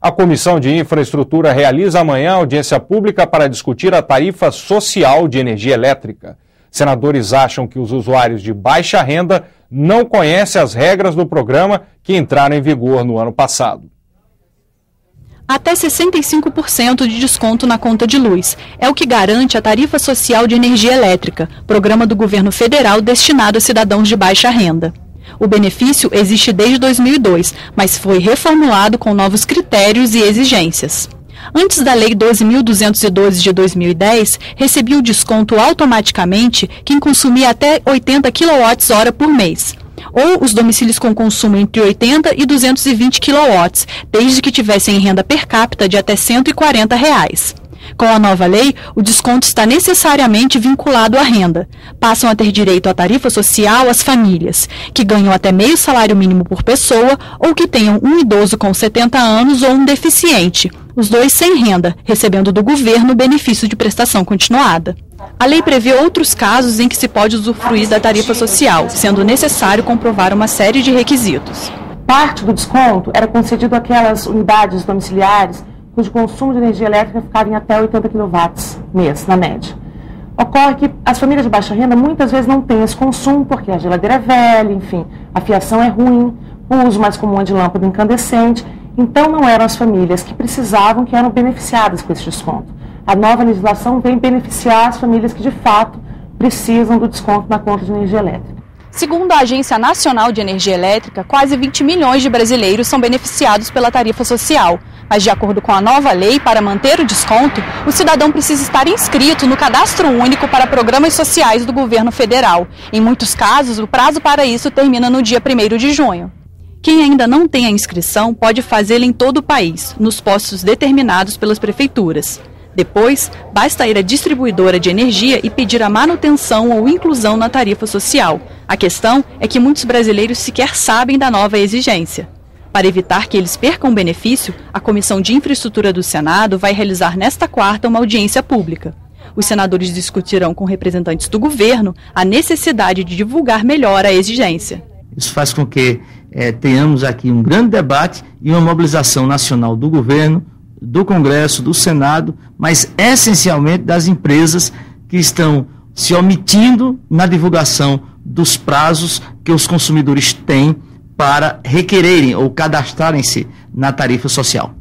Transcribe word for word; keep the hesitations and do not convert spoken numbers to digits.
A Comissão de Infraestrutura realiza amanhã audiência pública para discutir a tarifa social de energia elétrica. Senadores acham que os usuários de baixa renda não conhecem as regras do programa que entraram em vigor no ano passado. Até sessenta e cinco por cento de desconto na conta de luz. É o que garante a tarifa social de energia elétrica, programa do governo federal destinado a cidadãos de baixa renda. O benefício existe desde dois mil e dois, mas foi reformulado com novos critérios e exigências. Antes da Lei doze mil duzentos e doze de dois mil e dez, recebia o desconto automaticamente quem consumia até oitenta quilowatts hora por mês, ou os domicílios com consumo entre oitenta e duzentos e vinte quilowatts, desde que tivessem renda per capita de até cento e quarenta reais. Com a nova lei, o desconto está necessariamente vinculado à renda. Passam a ter direito à tarifa social as famílias, que ganham até meio salário mínimo por pessoa ou que tenham um idoso com setenta anos ou um deficiente, os dois sem renda, recebendo do governo o benefício de prestação continuada. A lei prevê outros casos em que se pode usufruir da tarifa social, sendo necessário comprovar uma série de requisitos. Parte do desconto era concedido àquelas unidades domiciliares cujo consumo de energia elétrica ficava em até oitenta quilowatts mês, na média. Ocorre que as famílias de baixa renda muitas vezes não têm esse consumo, porque a geladeira é velha, enfim, a fiação é ruim, o uso mais comum é de lâmpada incandescente. Então não eram as famílias que precisavam que eram beneficiadas com esse desconto. A nova legislação vem beneficiar as famílias que de fato precisam do desconto na conta de energia elétrica. Segundo a Agência Nacional de Energia Elétrica, quase vinte milhões de brasileiros são beneficiados pela tarifa social. Mas, de acordo com a nova lei, para manter o desconto, o cidadão precisa estar inscrito no Cadastro Único para Programas Sociais do Governo Federal. Em muitos casos, o prazo para isso termina no dia primeiro de junho. Quem ainda não tem a inscrição pode fazê-la em todo o país, nos postos determinados pelas prefeituras. Depois, basta ir à distribuidora de energia e pedir a manutenção ou inclusão na tarifa social. A questão é que muitos brasileiros sequer sabem da nova exigência. Para evitar que eles percam o benefício, a Comissão de Infraestrutura do Senado vai realizar nesta quarta uma audiência pública. Os senadores discutirão com representantes do governo a necessidade de divulgar melhor a exigência. Isso faz com que eh, tenhamos aqui um grande debate e uma mobilização nacional do governo, do Congresso, do Senado, mas essencialmente das empresas que estão se omitindo na divulgação dos prazos que os consumidores têm para requererem ou cadastrarem-se na tarifa social.